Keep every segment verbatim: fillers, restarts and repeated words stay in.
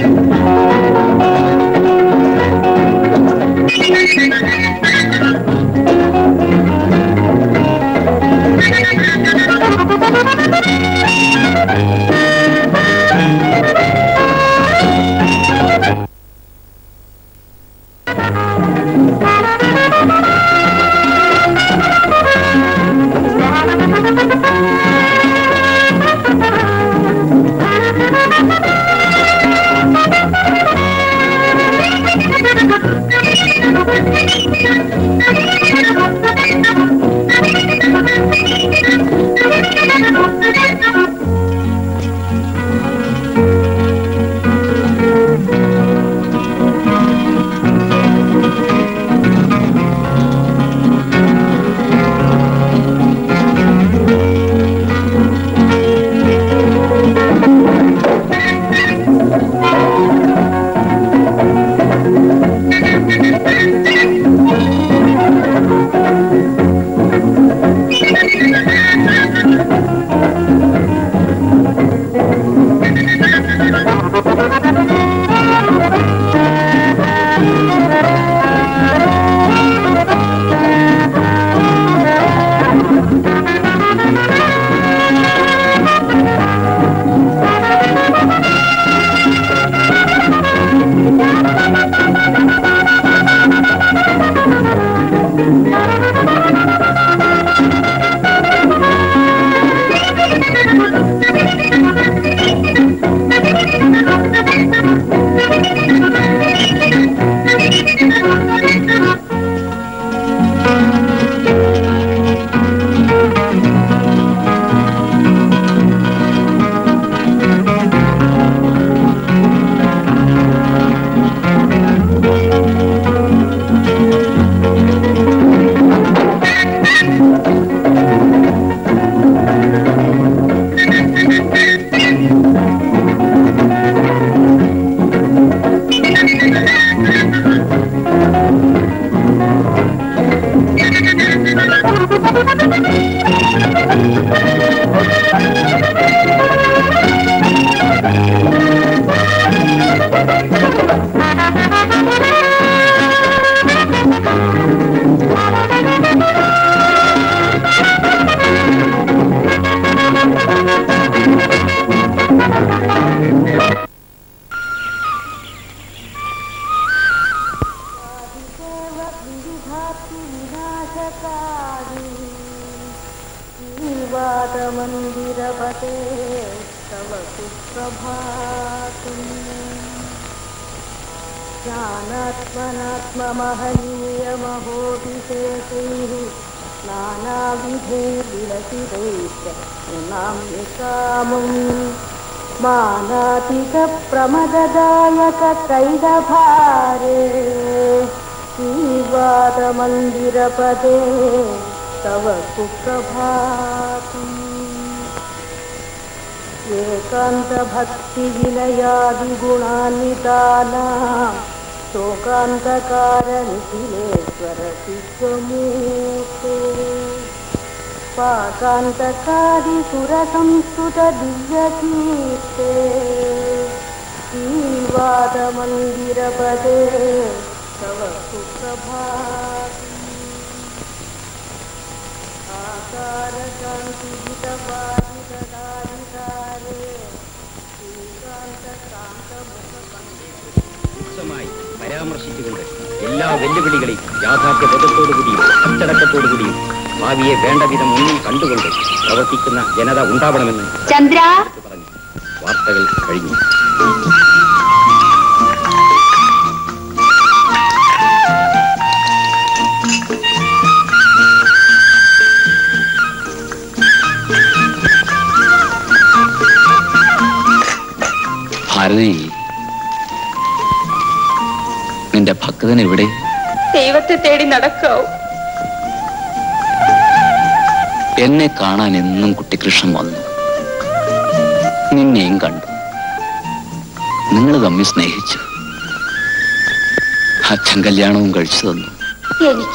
എനിക്ക്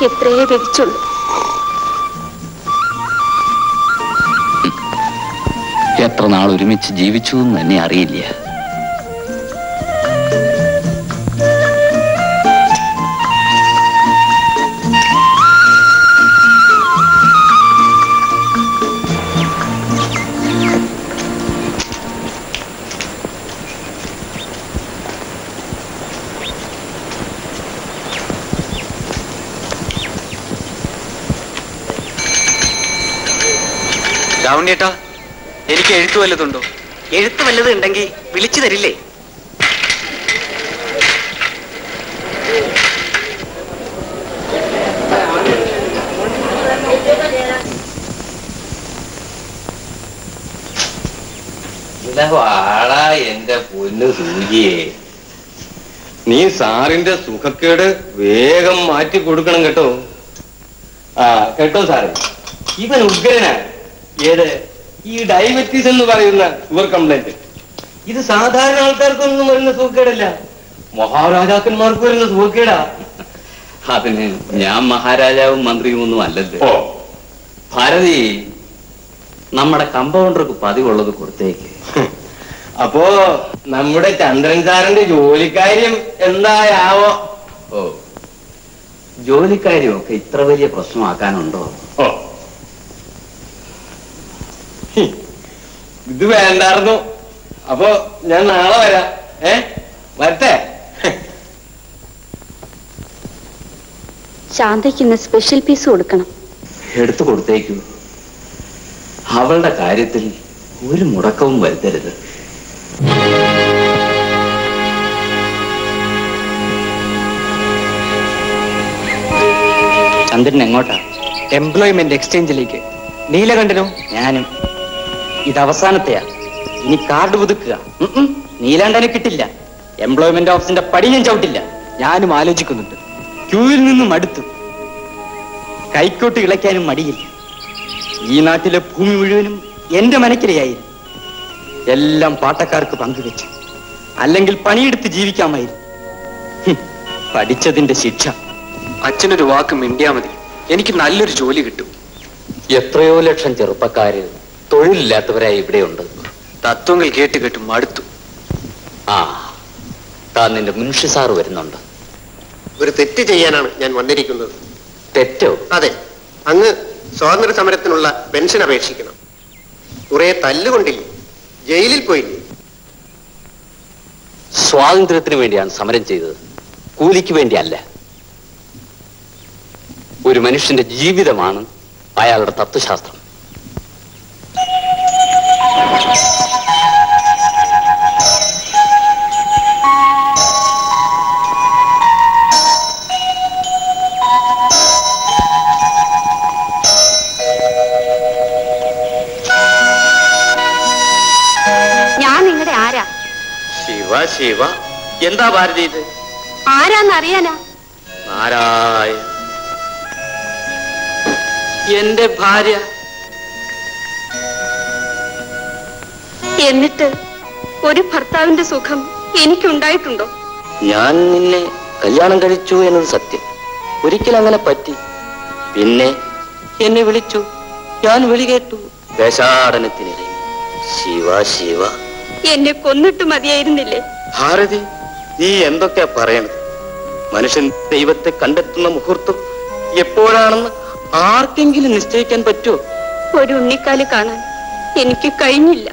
എത്രയേ ലഭിച്ചുള്ളൂ. എത്ര നാൾ ഒരുമിച്ച് ജീവിച്ചു എന്ന് തന്നെ അറിയില്ല. രാവണേട്ടാ, എനിക്ക് എഴുത്ത് വല്ലതുണ്ടോ? എഴുത്ത് വല്ലത് ഉണ്ടെങ്കിൽ വിളിച്ചു തരില്ലേ? വാടാ എന്റെ പൊന്നു സൂചിയെ, നീ സാറിന്റെ സുഖക്കേട് വേഗം മാറ്റി കൊടുക്കണം കേട്ടോ. ആ കേട്ടോ സാറേ, ഇവൻ ഉഗ്രനാ. ഏത് ഈ ഡയബറ്റീസ് എന്ന് പറയുന്ന ഷുഗർ കംപ്ലൈന്റ്? ഇത് സാധാരണ ആൾക്കാർക്കൊന്നും വരുന്ന സുഖക്കേടല്ല, മഹാരാജാക്കന്മാർക്ക് വരുന്ന സുഖക്കേടാ. അതിന് ഞാൻ മഹാരാജാവും മന്ത്രിയും ഒന്നും അല്ലല്ലോ ഭാരതി. നമ്മുടെ കമ്പൗണ്ടർക്ക് പതിവുള്ളത് കൊടുത്തേക്ക്. അപ്പോ നമ്മുടെ ചന്ദ്രൻ സാറിന്റെ ജോലിക്കാര്യം എന്തായാവോ? ഓ, ജോലിക്കാര്യമൊക്കെ ഇത്ര വലിയ പ്രശ്നമാക്കാനുണ്ടോ? ഓ, ഇത് വേണ്ടായിരുന്നു. അപ്പോ ഞാൻ നാളെ വരാം. ഏ വരട്ടെ. ശാന്തയ്ക്ക് സ്പെഷ്യൽ പീസ് കൊടുക്കണം. എടുത്തു കൊടുത്തേക്കൂ. അവളുടെ കാര്യത്തിൽ ഒരു മുടക്കവും വരുത്തരുത്. ചന്ദ്രൻ എങ്ങോട്ടാ? എംപ്ലോയ്മെന്റ് എക്സ്ചേഞ്ചിലേക്ക്. നീലകണ്ഠനോ? ഞാനും. ഇത് അവസാനത്തെയാ, ഇനി കാർഡ് പുതുക്കുക. നീലാണ്ടനെ കിട്ടില്ല, എംപ്ലോയ്മെന്റ് ഓഫീസിന്റെ പടിഞ്ഞും ചവിട്ടില്ല. ഞാനും ആലോചിക്കുന്നുണ്ട്. ക്യൂവിൽ നിന്നും അടുത്തു, കൈക്കോട്ട് ഇളയ്ക്കാനും മടിയില്ല. ഈ നാട്ടിലെ ഭൂമി മുഴുവനും എന്റെ മനക്കിലയായിരുന്നു. എല്ലാം പാട്ടക്കാർക്ക് പങ്കുവെച്ചു, അല്ലെങ്കിൽ പണിയെടുത്ത് ജീവിക്കാമായിരുന്നു. പഠിച്ചതിന്റെ ശിക്ഷ. അച്ഛനൊരു വാക്ക് മിണ്ടിയാ മതി, എനിക്ക് നല്ലൊരു ജോലി കിട്ടും. എത്രയോ ലക്ഷം ചെറുപ്പക്കാര് തൊഴിലില്ലാത്തവരായി ഇവിടെയുണ്ട്. തത്വങ്ങൾ കേട്ട് കേട്ട് മടുത്തു. ആ, താൻ നിന്റെ മുൻഷി സാറ് വരുന്നുണ്ട്. ഒരു തെറ്റ് ചെയ്യാനാണ് ഞാൻ വന്നിരിക്കുന്നത്. തെറ്റോ? അതെ, അങ്ങ് സ്വാതന്ത്ര്യ സമരത്തിനുള്ള പെൻഷൻ അപേക്ഷിക്കണം. കുറെ തല്ലുകൊണ്ടില്ലേ, ജയിലിൽ പോയില്ലേ? സ്വാതന്ത്ര്യത്തിന് വേണ്ടിയാണ് സമരം ചെയ്തത്, കൂലിക്ക് വേണ്ടിയല്ല. ഒരു മനുഷ്യന്റെ ജീവിതമാണ് അയാളുടെ തത്വശാസ്ത്രം. ശിവ, എന്താ ഭാരതി ഇത്? ആരാന്നറിയാനാ? നാരായണ, എന്റെ ഭാര്യ. എന്നിട്ട് ഒരു ഭർത്താവിന്റെ സുഖം എനിക്കുണ്ടായിട്ടുണ്ടോ? ഞാൻ നിന്നെ കല്യാണം കഴിച്ചു എന്നത് സത്യം. ഒരിക്കൽ അങ്ങനെ പറ്റി. പിന്നെ എന്നെ വിളിച്ചു, ഞാൻ വിളി കേട്ടു വേഷാടനത്തിനിടയിൽ. ശിവ ശിവ, എന്നെ കൊന്നിട്ട് മതിയായിരുന്നില്ലേ? ഭാരതി, നീ എന്തൊക്കെയാ പറയണത്? മനുഷ്യൻ ദൈവത്തെ കണ്ടെത്തുന്ന മുഹൂർത്തം എപ്പോഴാണെന്ന് ആർക്കെങ്കിലും നിശ്ചയിക്കാൻ പറ്റുമോ? ഒരു ഉണ്ണിക്കാല് കാണാൻ എനിക്ക് കഴിഞ്ഞില്ല.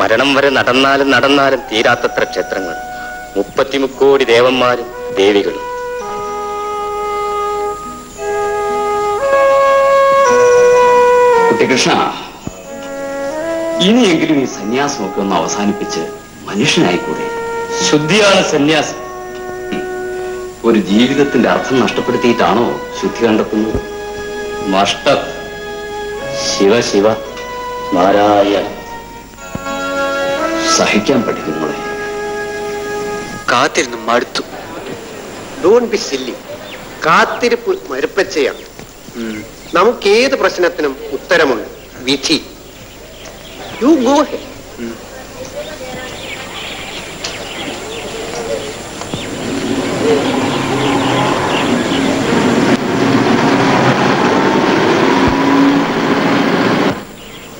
മരണം വരെ നടന്നാലും നടന്നാലും തീരാത്തത്ര ക്ഷേത്രങ്ങൾ, മുപ്പത്തിമുക്കോടി ദേവന്മാരും ദേവികളും. കുട്ടികൃഷ്ണ, ഇനിയെങ്കിലും ഈ സന്യാസമൊക്കെ ഒന്ന് അവസാനിപ്പിച്ച് മനുഷ്യനായിക്കൂടെ? ശുദ്ധിയാണ് സന്യാസം. ഒരു ജീവിതത്തിന്റെ അർത്ഥം നഷ്ടപ്പെടുത്തിയിട്ടാണോ ശുദ്ധി കണ്ടെത്തുന്നത്? നഷ്ടം. ശിവ ശിവ, നാരായണ. സഹിക്കാൻ പഠിക്കും മോളെ. കാത്തിരുന്ന് മടുത്തു. Don't be silly. കാത്തിരിപ്പ് മരുപ്പച്ചയാണ്. നമുക്കേത് പ്രശ്നത്തിനും ഉത്തരമുണ്ട്, വിധി. You go ahead. Hmm.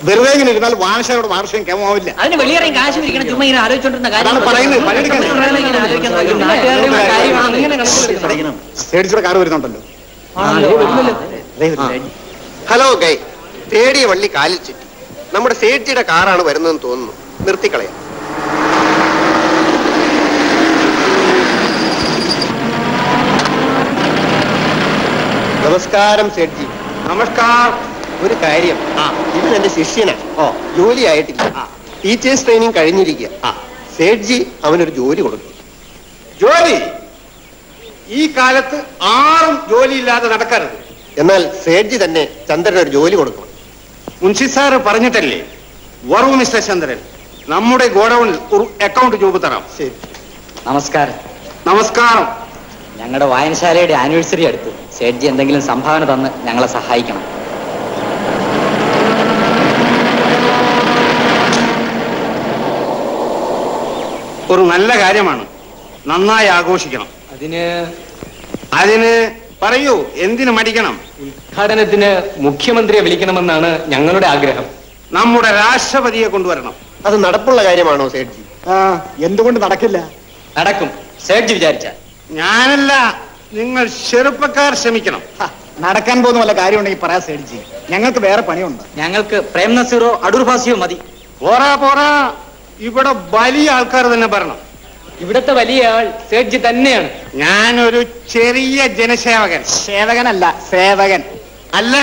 വെറുതെ വാർഷയോട് വാർഷയും കേമാവില്ല. അതിന് വെളിയേറെ കാശ് വിരിക്കണം. ചുമ്മാ ഇങ്ങനെ ആലോചിച്ചോണ്ടിരുന്ന കാര്യം. പേടിച്ചോടെ കാറ് വരുന്നുണ്ടല്ലോ. ഹലോ ഗൈ, പേടിയ വള്ളി കാലിൽ ചുറ്റി. നമ്മുടെ സേഠിയുടെ കാറാണ് വരുന്നതെന്ന് തോന്നുന്നു, നിർത്തിക്കളയാം. നമസ്കാരം സേഠ്ജി. നമസ്കാരം. ഒരു കാര്യം, ഇവൻ എന്റെ ശിഷ്യനാ. ഓ, ജോലി ആയിട്ടില്ല. Teachers training കഴിഞ്ഞിരിക്കുക. സേഠ്ജി അവനൊരു ജോലി കൊടുക്കും. ജോലി ഈ കാലത്ത് ആരും ജോലിയില്ലാതെ നടക്കരുത്. എന്നാൽ സേഠ്ജി തന്നെ ചന്ദ്രന് ഒരു ജോലി കൊടുക്കും. മുൻഷി സാറ് പറഞ്ഞിട്ടല്ലേ വറു മിസ്റ്റർ ചന്ദ്രൻ, നമ്മുടെ ഗോഡൌണിൽ ഒരു അക്കൗണ്ട് രൂപ തരാം. ശരി. നമസ്കാരം. നമസ്കാരം. ഞങ്ങളുടെ വായനശാലയുടെ ആനിവേഴ്സറി അടുത്ത്. സേഠ്ജി എന്തെങ്കിലും സംഭാവന തന്ന് ഞങ്ങളെ സഹായിക്കണം. ഒരു നല്ല കാര്യമാണ്, നന്നായി ആഘോഷിക്കണം. അതിന് അതിന് പറയൂ, എന്തിനു മടിക്കണം? ഉദ്ഘാടനത്തിന് മുഖ്യമന്ത്രിയെ വിളിക്കണമെന്നാണ് ഞങ്ങളുടെ ആഗ്രഹം. നമ്മുടെ രാഷ്ട്രപതിയെ കൊണ്ടുവരണം. അത് നടപ്പുള്ള കാര്യമാണോ സേഠ്ജി? എന്തുകൊണ്ട് നടക്കില്ല? നടക്കും സേഠ്ജി വിചാരിച്ച. ഞാനല്ല, നിങ്ങൾ ചെറുപ്പക്കാർ ശ്രമിക്കണം. നടക്കാൻ പോകുന്ന വല്ല കാര്യം ഉണ്ടെങ്കിൽ പറയാ സേഠ്ജി, ഞങ്ങൾക്ക് വേറെ പണിയുണ്ട്. ഞങ്ങൾക്ക് പ്രേം നസീറോ അടൂർ ഭാസിയോ മതി. പോരാ പോരാ, ഇവിടെ വലിയ ആൾക്കാർ തന്നെ പറയണം. ഇവിടത്തെ വലിയ ആൾ സേഠ്ജി തന്നെയാണ്. ഞാനൊരു ചെറിയ ജനസേവകൻ. സേവകനല്ല, സേവകൻ. അല്ല,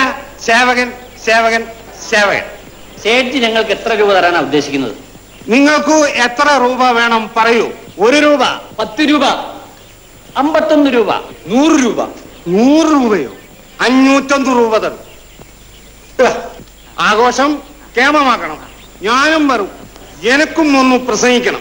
സേവകൻ സേവകൻ സേവകൻ. സേഠ്ജി ഞങ്ങൾക്ക് എത്ര രൂപ തരാനാണ് ഉദ്ദേശിക്കുന്നത്? നിങ്ങൾക്ക് എത്ര രൂപ വേണം പറയൂ. ഒരു രൂപ, പത്ത് രൂപ, അമ്പത്തൊന്ന് രൂപ, നൂറ് രൂപ. നൂറ് രൂപയോ? അഞ്ഞൂറ്റൊന്ന് രൂപ തരും. ആഘോഷം കേമമാക്കണം. ഞാനും വരും. എനക്കും ഒന്ന് പ്രസംഗിക്കണം.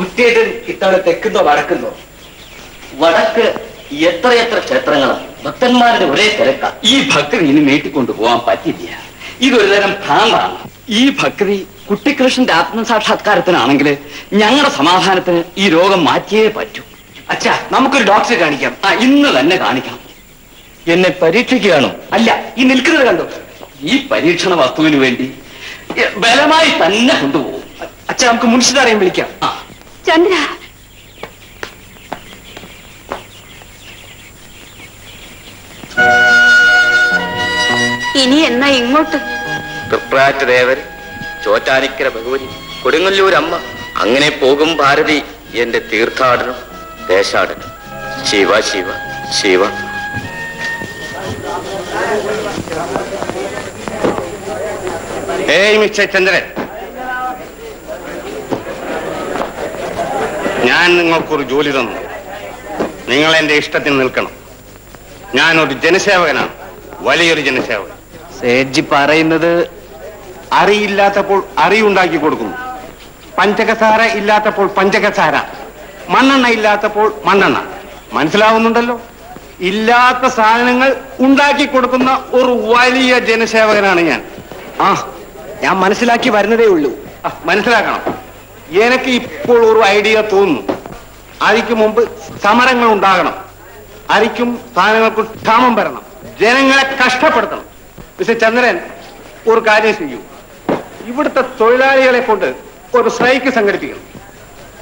കുട്ടിയേട്ടൻ ഇത്തവണ തെക്കുന്നോ വടക്കുന്നോ? വടക്ക് എത്രയെത്ര ക്ഷേത്രങ്ങളാണ്, ഭക്തന്മാരുടെ ഒരേ തിരക്കാണ്. ഈ ഭക്തി ഇനി നീട്ടിക്കൊണ്ടു പോവാൻ പറ്റില്ല. ഇതൊരു തരം ഭ്രാന്താണ്. ഈ ഭക്തി കുട്ടികൃഷ്ണന്റെ ആത്മസാക്ഷാത്കാരത്തിനാണെങ്കിൽ ഞങ്ങളുടെ സമാധാനത്തിന് ഈ രോഗം മാറ്റിയേ പറ്റൂ. അച്ഛാ, നമുക്കൊരു ഡോക്ടറെ കാണിക്കാം. ആ, ഇന്ന് തന്നെ കാണിക്കാം. എന്നെ പരീക്ഷിക്കുകയാണോ? അല്ല, ഈ നിൽക്കുന്നത് കണ്ടോ? ഈ പരീക്ഷണ വസ്തുവിന് വേണ്ടി ബലമായി തന്നെ കൊണ്ടുപോകും. അച്ഛാ, നമുക്ക് മുൻഷിദാരെയും വിളിക്കാം. ചന്ദ്ര, ഇനി എന്നാ ഇങ്ങോട്ട്? തൃപ്രാറ്റദേവർ, ചോറ്റാനിക്കര ഭഗവതി, കൊടുങ്ങല്ലൂർ അമ്മ, അങ്ങനെ പോകും ഭാരതി എന്റെ തീർത്ഥാടനം ദേശാടനം. ശിവ ശിവ ശിവ. ഏയ് മിസ്റ്റർ ചന്ദ്രൻ, ഞാൻ നിങ്ങൾക്കൊരു ജോലി തന്നു. നിങ്ങൾ എന്റെ ഇഷ്ടത്തിന് നിൽക്കണം. ഞാനൊരു ജനസേവകനാണ്, വലിയൊരു ജനസേവകൻ. സേഠ്ജി പറയുന്നത് അറിയില്ലാത്തപ്പോൾ അറിയുണ്ടാക്കി കൊടുക്കുന്നു, പഞ്ചകസാര ഇല്ലാത്തപ്പോൾ പഞ്ചകസാര, മണ്ണെണ്ണ ഇല്ലാത്തപ്പോൾ മണ്ണെണ്ണ. മനസ്സിലാവുന്നുണ്ടല്ലോ? ഇല്ലാത്ത സാധനങ്ങൾ ഉണ്ടാക്കി കൊടുക്കുന്ന ഒരു വലിയ ജനസേവകനാണ് ഞാൻ. ആ, ഞാൻ മനസ്സിലാക്കി വരുന്നതേ ഉള്ളൂ. മനസ്സിലാക്കണം. എനിക്ക് ഇപ്പോൾ ഒരു ഐഡിയ തോന്നുന്നു. അതിക്ക് മുമ്പ് സമരങ്ങൾ ഉണ്ടാകണം. അരിക്കും സാധനങ്ങൾക്കും ക്ഷാമം വരണം. ജനങ്ങളെ കഷ്ടപ്പെടുത്തണം. മിസ്റ്റർ ചന്ദ്രൻ, ഒരു കാര്യം ചെയ്യൂ. ഇവിടുത്തെ തൊഴിലാളികളെ കൊണ്ട് ഒരു സ്ട്രൈക്ക് സംഘടിപ്പിക്കണം.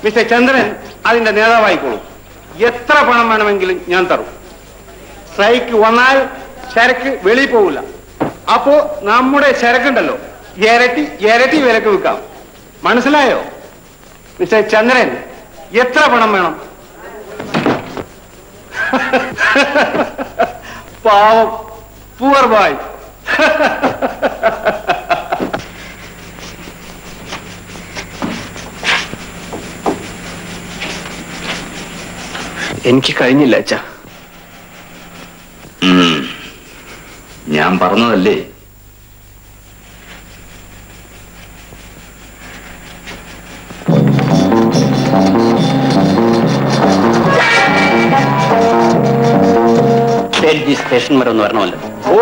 മിസ്റ്റർ ചന്ദ്രൻ അതിന്റെ നേതാവായിക്കോളൂ. എത്ര പണം വേണമെങ്കിലും ഞാൻ തരും. സ്ട്രൈക്ക് വന്നാൽ ചരക്ക് വെളിയിൽ പോകില്ല. അപ്പോ നമ്മുടെ ചരക്കുണ്ടല്ലോ ഇരട്ടി ഇരട്ടി വിലക്ക് വിൽക്കാം. മനസ്സിലായോ? മിസ്റ്റർ ചന്ദ്രൻ, എത്ര പണം വേണം? പാവം പൂവർ ബോയ്. എനിക്ക് കഴിഞ്ഞില്ല അച്ഛാ. ഞാൻ പറഞ്ഞതല്ലേ, സ്റ്റേറ്റ് ജി സ്റ്റേഷൻ വരെ ഒന്ന് വരണമല്ലോ. ഓ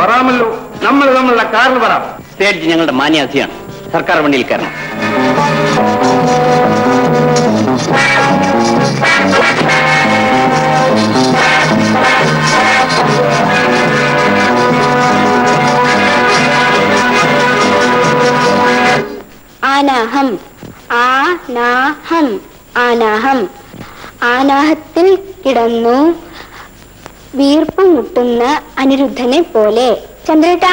വരാമല്ലോ, നമ്മൾ നമ്മളുടെ കാറിൽ വരാം. സ്റ്റേറ്റ് ജി ഞങ്ങളുടെ മാന്യാധിയാണ്, സർക്കാർ വണ്ടിയിൽ കയറണം. ആനാഹം ആനാഹം ആനാഹം ആനാഹത്തിൽ കിടന്നു വീർപ്പ് മുട്ടുന്ന അനിരുദ്ധനെ പോലെ. ചന്ദ്രേട്ടാ,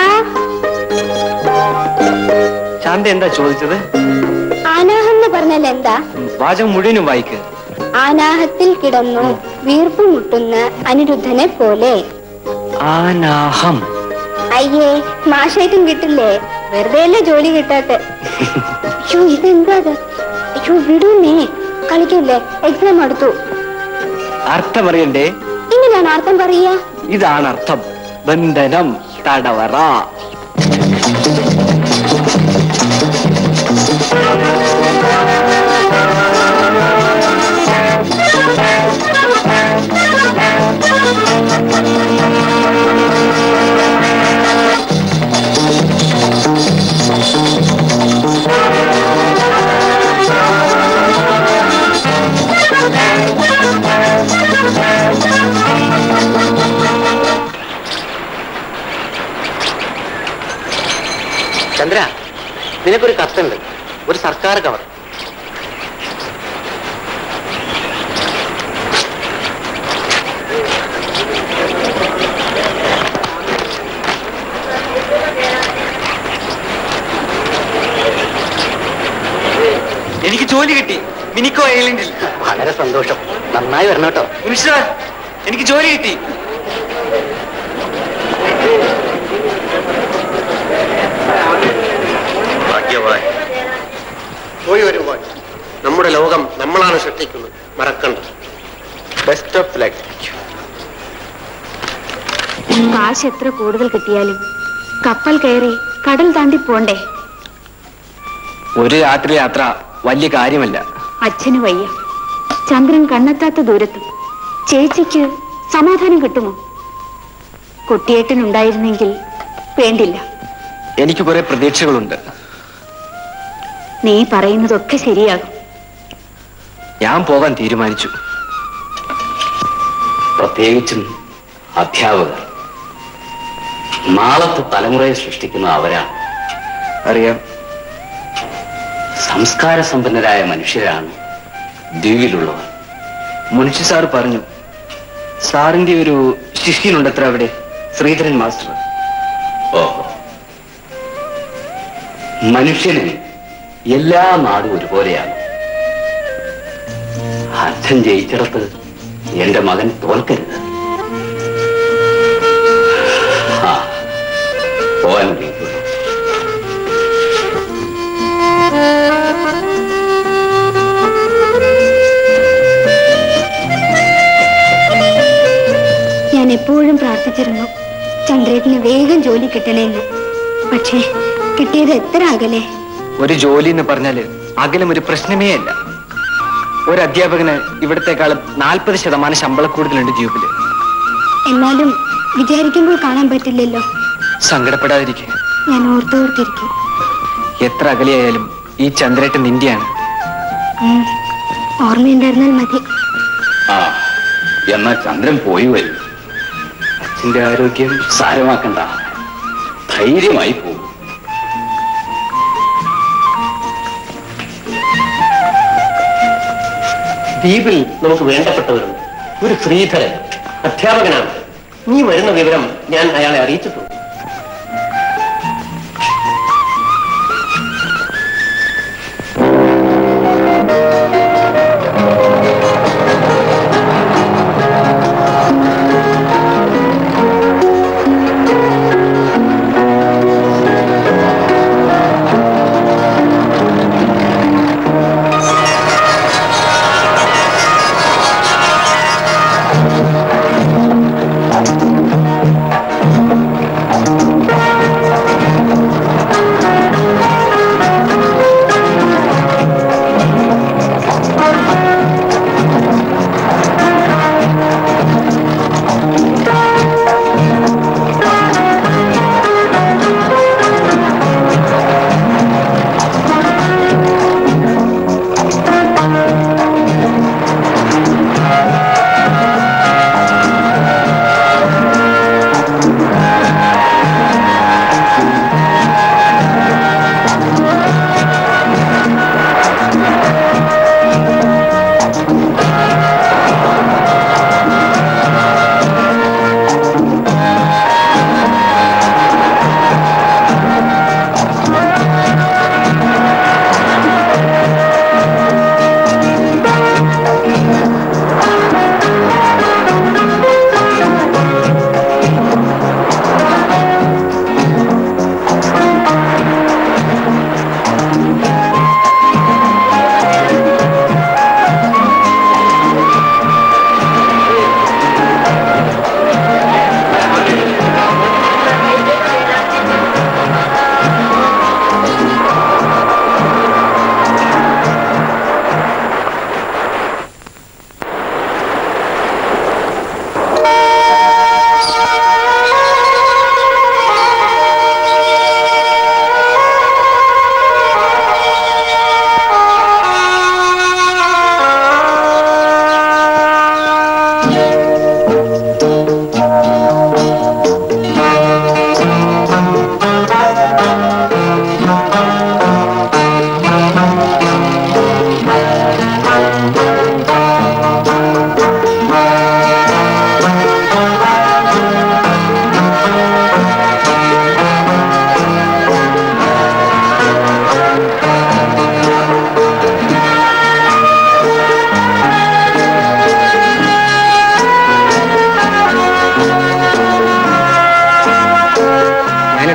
ചാന്ത എന്താ ചോദിച്ചത്? ആനാഹം എന്ന് പറഞ്ഞാൽ എന്താ? വാചകം മുഴുവനും വായിക്കുക. ആനാഹത്തിൽ കിടന്നു വീർപ്പ് മുട്ടുന്ന അനിരുദ്ധനെ പോലെ. ആനാഹം. അയ്യേ മാഷായിട്ടും കിട്ടില്ലേ, വെറുതെയല്ലേ ജോലി കിട്ടാത്ത. അയ്യോ ഇതെന്താ, അയ്യോ വിടൂന്നേ, കളിക്കല്ലേ, എക്സാം അടുത്തു. അർത്ഥം പറയണ്ടേ? എങ്ങനെയാണ് അർത്ഥം പറയാ? ഇതാണ് അർത്ഥം, ബന്ധനം, തടവറ. ചന്ദ്ര, നിനക്കൊരു കത്തുണ്ട്, ഒരു സർക്കാർ കവർ. എനിക്ക് ജോലി കിട്ടി മിനിക്കോ ഐലൻഡിൽ. വളരെ സന്തോഷം, നന്നായി വരണം കേട്ടോ. നിമിഷ, എനിക്ക് ജോലി കിട്ടി. പോയി വരുമ്പോൾ നമ്മുടെ ലോകം നമ്മളാണ് സൃഷ്ടിക്കുന്നത്, മറക്കണ്ടത്. Best of luck. കാശ് എത്ര കൂടുതൽ കിട്ടിയാലും കപ്പൽ കയറി കടൽ താണ്ടി പോണ്ടേ? ഒരു രാത്രി യാത്ര വലിയ കാര്യമല്ല. അച്ഛന് വയ്യ, ചന്ദ്രൻ കണ്ണെത്താത്ത ദൂരത്തും. ചേച്ചിക്ക് സമാധാനം കിട്ടുമോ? കുട്ടിയേട്ടനുണ്ടായിരുന്നെങ്കിൽ വേണ്ടില്ല. എനിക്ക് കുറെ പ്രതീക്ഷകളുണ്ട്. നീ പറയുന്നതൊക്കെ ശരിയാകും. ഞാൻ പോകാൻ തീരുമാനിച്ചു, പ്രത്യേകിച്ചും അധ്യാപകർ. നാളത്തെ തലമുറയെ സൃഷ്ടിക്കുന്ന അവരാണ്. അറിയാം, സംസ്കാര സമ്പന്നരായ മനുഷ്യരാണ് ദ്വീപിലുള്ളവർ. മുനിഷി സാർ പറഞ്ഞു, സാറിന്റെ ഒരു ശിഷ്യനുണ്ടത്ര അവിടെ, ശ്രീധരൻ മാസ്റ്റർ. ഓഹോ, മനുഷ്യന് എല്ലാ നാടും ഒരുപോലെയാണ്. അച്ഛൻ ജയിച്ചിടത്ത് എന്റെ മകൻ തോൽക്കരുത്. പോവാൻ ഞാൻ എപ്പോഴും പ്രാർത്ഥിച്ചിരുന്നു, ചന്ദ്രേട്ടന് വേഗം ജോലി കിട്ടണേന്ന്. പക്ഷേ കിട്ടിയത് എത്ര അകലെ. ഒരു ജോലി എന്ന് പറഞ്ഞാല് അകലം ഒരു പ്രശ്നമേ അല്ല. ഒരു അധ്യാപകന് ഇവിടത്തെക്കാളും നാൽപ്പത് ശതമാനം ശമ്പളം കൂടുതലുണ്ട് ദ്വീപില്. എന്നാലും വിചാരിക്കുമ്പോൾ കാണാൻ പറ്റില്ലല്ലോ. സങ്കടപ്പെടാതിരിക്കുക, ഞാൻ ഓർത്തോർത്തിരിക്കും. എത്ര അകലെയായാലും ഈ ചന്ദ്രേട്ടൻ നിന്റെയാണ്. ഓർമ്മയുണ്ടായിരുന്നാൽ മതി. ആ എന്നാ ചന്ദ്രൻ പോയി വരും. അച്ഛന്റെ ആരോഗ്യം സാരമാക്കണ്ട, ധൈര്യമായി പോകും. ദ്വീപിൽ നമുക്ക് വേണ്ടപ്പെട്ടവരുണ്ട്. ഒരു ശ്രീധരൻ അധ്യാപകനാണ്. നീ വരുന്ന വിവരം ഞാൻ അയാളെ അറിയിച്ചിട്ടുണ്ട്.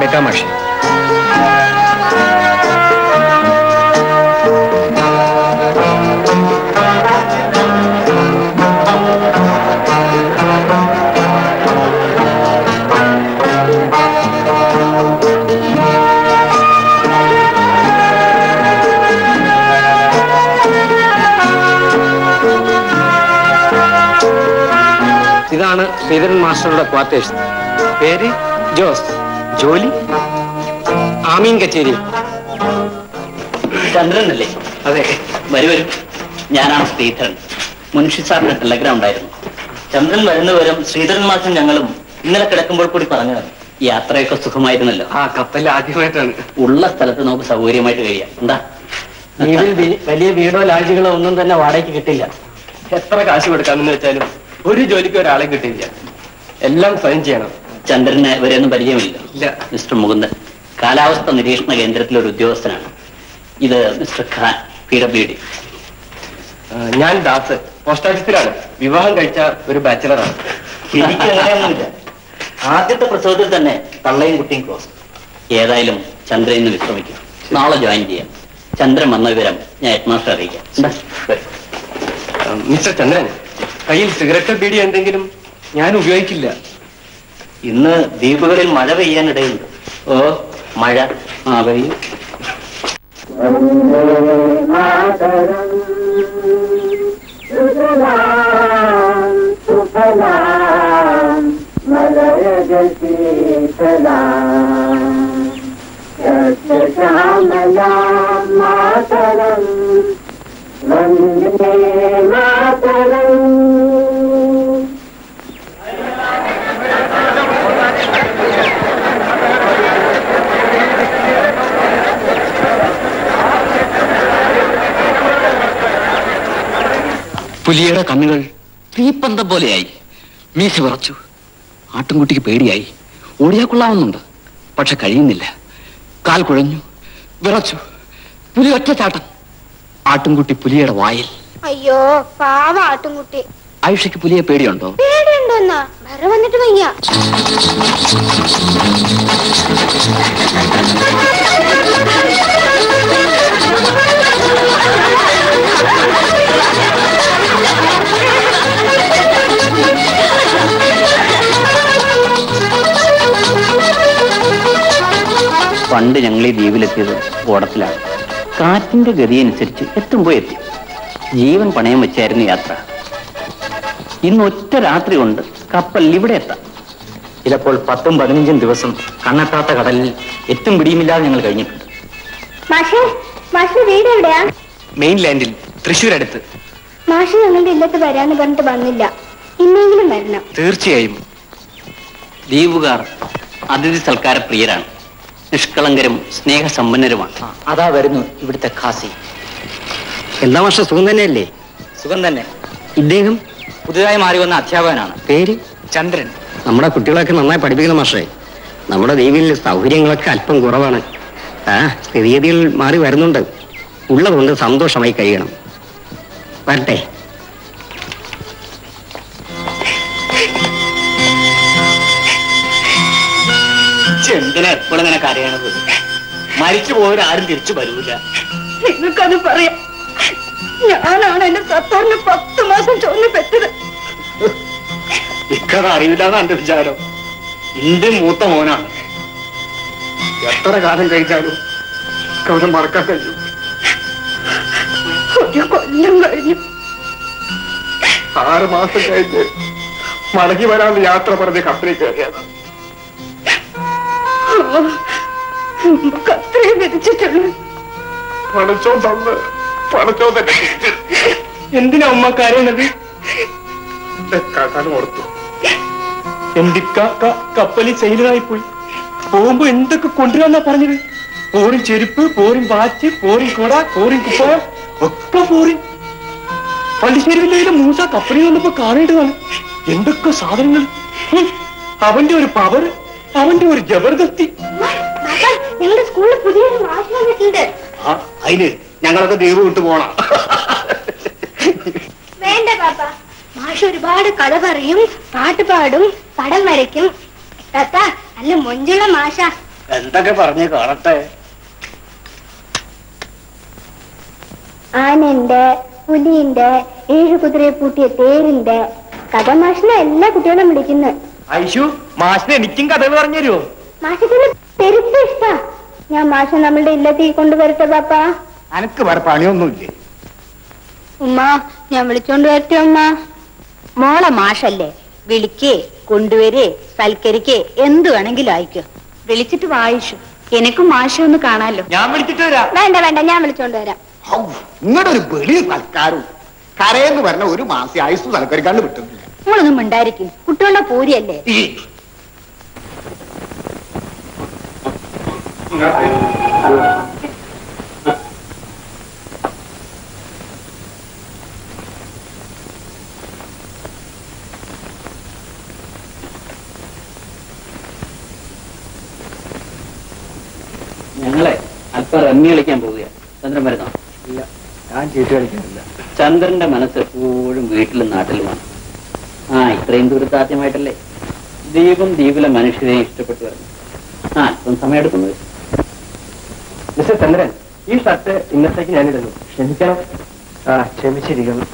എടുക്കാൻ മാഷേ. ഇതാണ് ശ്രീധരൻ മാസ്റ്ററുടെ ക്വാർട്ടേഴ്സ്. പേര് ജോസ്, ജോലി ആമീൻ കച്ചേരി. ചന്ദ്രനല്ലേ? അതെ. വരും വരും, ഞാനാണ് ശ്രീധരൻ. മുൻഷി സാറിന്റെ ടെലഗ്രാം ഉണ്ടായിരുന്നു. ചന്ദ്രൻ വരുന്നവരും ശ്രീധരൻ മാസ്റ്റർ ഞങ്ങളും ഇന്നലെ കിടക്കുമ്പോൾ കൂടി പറഞ്ഞതാണ്. യാത്രയൊക്കെ സുഖമായിരുന്നല്ലോ. ആ കപ്പൽ ആദ്യമായിട്ടാണ്. ഉള്ള സ്ഥലത്ത് നമുക്ക് സൗകര്യമായിട്ട് കഴിയാം. എന്താ, വലിയ വീടോ ലാഡ്ജുകളോ ഒന്നും തന്നെ വാടകയ്ക്ക് കിട്ടില്ല. എത്ര കാശ് കൊടുക്കാമെന്ന് വെച്ചാലും ഒരു ജോലിക്ക് ഒരാളെ കിട്ടില്ല. എല്ലാം സ്വയം ചെയ്യണം. ചന്ദ്രന് ഇവരെയൊന്നും പരിചയമില്ല. ഇല്ല. മിസ്റ്റർ മുകുന്ദൻ കാലാവസ്ഥ നിരീക്ഷണ കേന്ദ്രത്തിലെ ഒരു ഉദ്യോഗസ്ഥനാണ്. ഇത് Mister Khan, P W D. ഞാൻ ദാസ്, പോസ്റ്റ് ഓഫീസിലാണ്. വിവാഹം കഴിച്ച ഒരു ബാച്ചിലറാണ്. എനിക്ക് അങ്ങനെയൊന്നുമില്ല. ആദ്യത്തെ പ്രസവത്തിൽ തന്നെ തള്ളയും കുട്ടിയും ക്ലോസ്. ഏതായാലും ചന്ദ്രൻ ഇന്ന് വിശ്രമിക്കും. നാളെ ജോയിൻ ചെയ്യാം. ചന്ദ്രൻ വന്ന വിവരം ഞാൻ ഹെഡ്മാസ്റ്റർ അറിയിക്കാം. മിസ്റ്റർ ചന്ദ്രൻ, കയ്യിൽ സിഗരറ്റ് ബീഡി എന്തെങ്കിലും? ഞാൻ ഉപയോഗിക്കില്ല. ഇന്ന് ദ്വീപുകളിൽ മഴ പെയ്യാനിടയുണ്ട്. ഓ, മഴ ആ പെയ്യും. പുലിയുടെ കണ്ണുകൾ തീപ്പന്തം പോലെയായി, മീശ വിറച്ചു. ആട്ടിൻകുട്ടിക്ക് പേടിയായി. ഓടിയാ കൊള്ളാവുന്നുണ്ട്, പക്ഷെ കഴിയുന്നില്ല. കാൽ കുഴഞ്ഞു, വിറച്ചു. പുലി ഒറ്റച്ചാട്ടം. ആട്ടിൻകുട്ടി പുലിയുടെ വായിൽ. അയ്യോ പാവ ആട്ടിൻകുട്ടി. ആയിഷയ്ക്ക് പുലിയെ പേടിയുണ്ടോ? പേടിയുണ്ടോന്നാ വേറെ വന്നിട്ട് വയ്യ. പണ്ട് ഞങ്ങൾ ഈ ദ്വീപിലെത്തിയത് ഓടത്തിലാണ്. കാറ്റിന്റെ ഗതിയനുസരിച്ച് എത്തുമ്പോൾ എത്തി. ജീവൻ പണയം വെച്ചായിരുന്നു യാത്ര. ഇന്ന് ഒറ്റ രാത്രി കൊണ്ട് കപ്പലിൽ ഇവിടെ എത്താം. ചിലപ്പോൾ പത്തും പതിനഞ്ചും ദിവസം കണ്ണെത്താത്ത കടലിൽ എത്തും പിടിയുമില്ലാതെ ഞങ്ങൾ കഴിഞ്ഞിട്ടുണ്ട്. മെയിൻ ലാൻഡിൽ തൃശ്ശൂർ അടുത്ത്. മാഷ് ഞങ്ങളുടെ ഇല്ലത്ത് വരാന്ന് പറഞ്ഞിട്ട് വന്നില്ല. ഇന്നെങ്കിലും വരണം. തീർച്ചയായും. ദ്വീപുകാർ അതിഥി സൽക്കാര പ്രിയരാണ്. നിഷ്കളങ്കരും സ്നേഹസമ്പന്നരുമാണ്. അതാ വരുന്നു ഇവിടുത്തെ ഖാസി. എല്ലാ വർഷം സുഖം തന്നെയല്ലേ? സുഖം തന്നെ. ഇദ്ദേഹം പുതുതായി മാറി വന്ന അധ്യാപകനാണ്. പേര് ചന്ദ്രൻ. നമ്മുടെ കുട്ടികളൊക്കെ നന്നായി പഠിപ്പിക്കുന്ന മാഷേ. നമ്മുടെ ദ്വീപിൽ സൗകര്യങ്ങളൊക്കെ അല്പം കുറവാണ്. ആ സ്ഥിതിഗതികൾ മാറി വരുന്നുണ്ട്. ഉള്ളതുകൊണ്ട് സന്തോഷമായി കഴിയണം. വരട്ടെ. എന്തിനാ എപ്പോഴും നിനക്ക് അറിയണത്? മരിച്ചു പോയവരാരും തിരിച്ചു വരൂല. നിങ്ങൾക്കത് പറയാം. ഞാനാണ് എന്റെ സത്താറിന് പത്ത് മാസം ചോദിച്ചു പെറ്റത്. ഇക്കഥ അറിയില്ലാന്ന് എന്റെ വിചാരം. എന്റെ മൂത്ത മോനാണ്. എത്ര കാലം കഴിച്ചാലും കവരം മറക്കാൻ കഴിയും. ഒരു കൊല്ലം കഴിഞ്ഞു. ആറ് മാസം കഴിഞ്ഞ് മടങ്ങി വരാൻ യാത്ര പറഞ്ഞ് കപ്പലിൽ കയറിയതാണ്. അത്രയും വിധിച്ചിട്ടുള്ളൂ. പണച്ചോ തന്ന് പണച്ചോ തന്നെ. എന്തിനാ ഉമ്മ കരയണത്? ഓർത്തു എന്റെ കാക്ക കപ്പലിൽ സൈലറായി പോയി. പോകുമ്പോ എന്തൊക്കെ കൊണ്ടുവരാന്നാ പറഞ്ഞത്? കോറിൻ ചെരുപ്പ്, കോറിൻ വാച്ച്, കോറിൻ കൊട, കോറിൻ കുപ്പായം ഒക്കെ പോറി. പള്ളിശ്ശേരിയിലെ മൂസ കപ്പലിൽ വന്നപ്പോ കാണേണ്ടതാണ്. എന്തൊക്കെ സാധനങ്ങൾ! അവന്റെ ഒരു പവർ, അവന്റെ ഒരു ജബർദസ്തി. അതിന് ഞങ്ങളൊക്കെ ദൈവം വിട്ടു പോണം. വേണ്ട പാപ്പ, മാഷ് ഒരുപാട് കഥ പറയും, പാട്ട് പാടും, പടം വരയ്ക്കും. താത്ത നല്ല മൊഞ്ചുള്ള മാഷ. എന്തൊക്കെ പറഞ്ഞു കാണട്ടെ. ആനന്റെ പുലിന്റെ ഏഴ് കുതിരയെ പൂട്ടിയ തേരിന്റെ കഥ മാഷിനെ എല്ലാ കുട്ടികളും വിളിക്കുന്നത്. ഐഷു മാഷിനെ എനിക്കും കഥകൾ പറഞ്ഞു തരുമോ? മാഷിന് പെരുത്ത ഇഷ്ട. ഞാൻ മാഷ നമ്മളുടെ ഇല്ലത്തിൽ കൊണ്ടുവരട്ടെ പാപ്പ. അനക്ക് വേറെ പണിയൊന്നുമില്ലേ? ഉമ്മ ഞാൻ വിളിച്ചോണ്ട് വരട്ടെ ഉമ്മ. മോളെ മാഷല്ലേ, വിളിക്കേ കൊണ്ടുവരേ സൽക്കരിക്കേ എന്ത് വേണമെങ്കിലും ആയിക്കോ. വിളിച്ചിട്ട് വായിച്ചു എനക്കും മാഷ ഒന്ന് കാണാലോ. ഞാൻ വിളിച്ചിട്ട് വരാം. വേണ്ട വേണ്ട ഞാൻ വിളിച്ചോണ്ട് വരാം. നിങ്ങളുടെ ഒരു വലിയ സൽക്കാരവും കരയെന്ന് പറഞ്ഞ ഒരു മാസം ആയുസ് സൽക്കരിക്കാണ്ട് വിട്ടിട്ടില്ല. നമ്മളൊന്നും ഉണ്ടായിരിക്കും കുട്ടികളുടെ പൂരിയല്ലേ. ഞങ്ങളെ അല്പം റമ്മി കളിക്കാൻ പോവുകയാണ്. ചന്ദ്രൻ വരുന്നോ? ഇല്ല, ഞാൻ ചീട്ട് കളിക്കുന്നില്ല. ചന്ദ്രന്റെ മനസ്സ് എപ്പോഴും വീട്ടിലും നാട്ടിലുമാണ്. ആ ഇത്രയും ദൂരത്ത് ആദ്യമായിട്ടല്ലേ? ദ്വീപും ദ്വീപിലെ മനുഷ്യരെ ഇഷ്ടപ്പെട്ടു വരുന്നു. ആ അല്പം സമയം എടുക്കുന്നത്. മിസ്റ്റർ ചന്ദ്രൻ, ഈ ഷർട്ട് ഇന്നത്തേക്ക് ഞാനിടുന്നു, ക്ഷമിക്കണം. ആ ക്ഷമിച്ചിരിക്കുന്നു.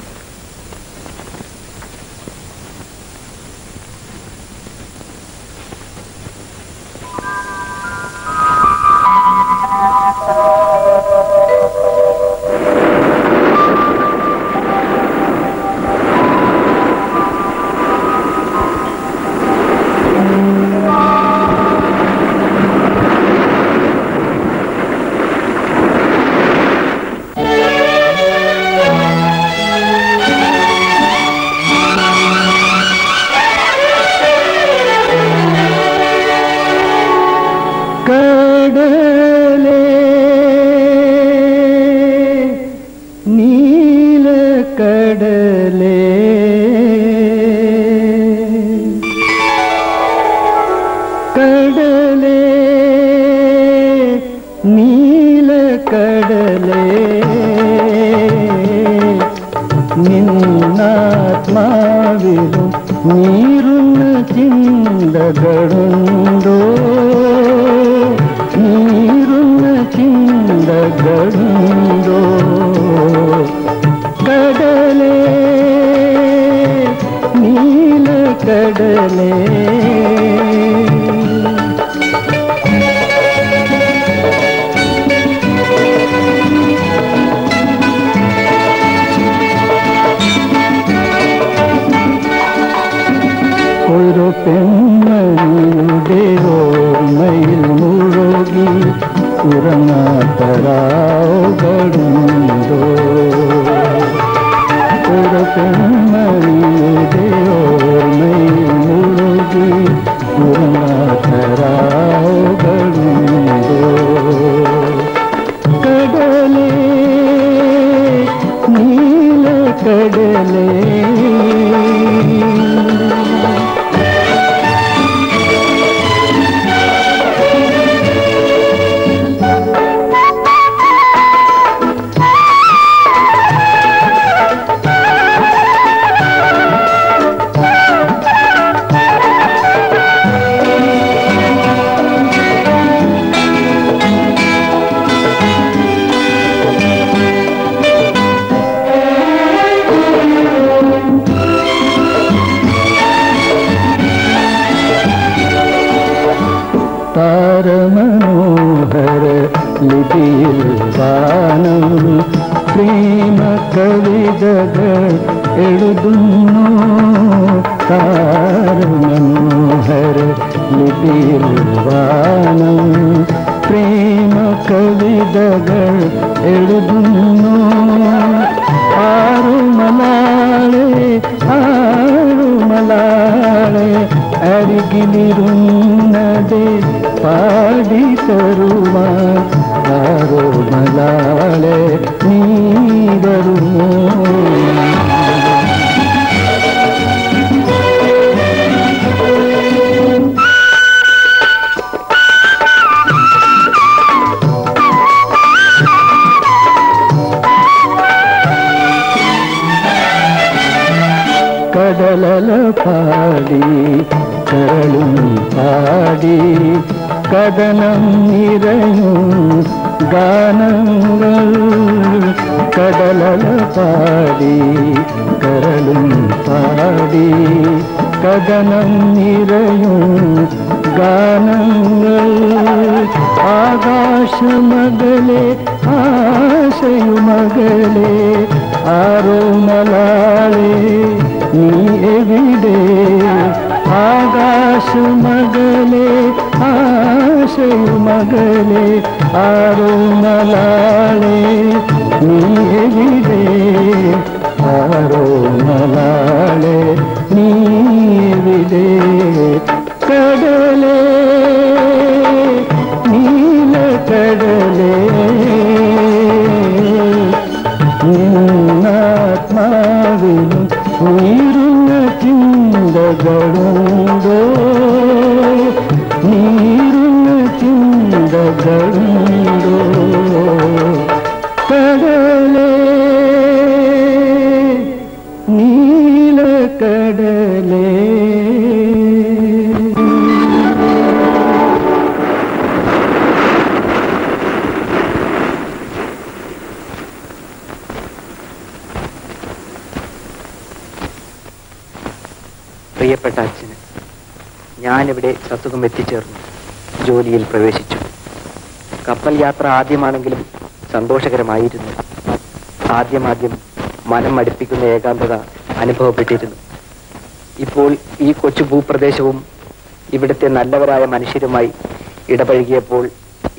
கடலம் நிறையும் கானங்கள் கடலல பாடி கடலும் பாடி கடலம் நிறையும் கானங்கள் ஆகாச மகளே ஆசையு மகளே ஆரோமலாளே நீ எவிடே ஆகாச மகளே ஆசையு மகளே ஆரோமலாளே நீ எவிடே ஆரோமலாளே நீ எவிடே கடலே நீல கடலே நின்னாத்மாவிலும் உயிருள்ள சிந்தகளுந்தோ நீருள்ள சிந்தகளுந்தோ கடலே நீல கடலே. പ്രിയപ്പെട്ട അച്ഛന് ഞാനിവിടെ സത്തുകം എത്തിച്ചേർന്നു, ജോലിയിൽ പ്രവേശിച്ചു. കപ്പൽ യാത്ര ആദ്യമാണെങ്കിലും സന്തോഷകരമായിരുന്നു. ആദ്യമാദ്യം മനം മടുപ്പിക്കുന്ന ഏകാന്തത അനുഭവപ്പെട്ടിരുന്നു. ഇപ്പോൾ ഈ കൊച്ചു ഭൂപ്രദേശവും ഇവിടുത്തെ നല്ലവരായ മനുഷ്യരുമായി ഇടപഴകിയപ്പോൾ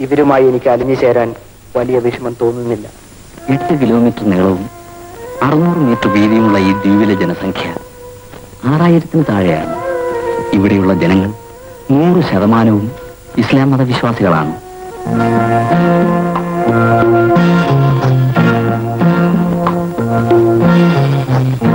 ഇവരുമായി എനിക്ക് അലിഞ്ഞു ചേരാൻ വലിയ വിഷമം തോന്നുന്നില്ല. എട്ട് കിലോമീറ്റർ നീളവും അറുന്നൂറ് മീറ്റർ വീതിയുമുള്ള ഈ ദ്വീപിലെ ജനസംഖ്യ ആറായിരത്തിന് താഴെയാണ്. ഇവിടെയുള്ള ജനങ്ങൾ നൂറ് ശതമാനവും ഇസ്ലാം മതവിശ്വാസികളാണ്. Thank you.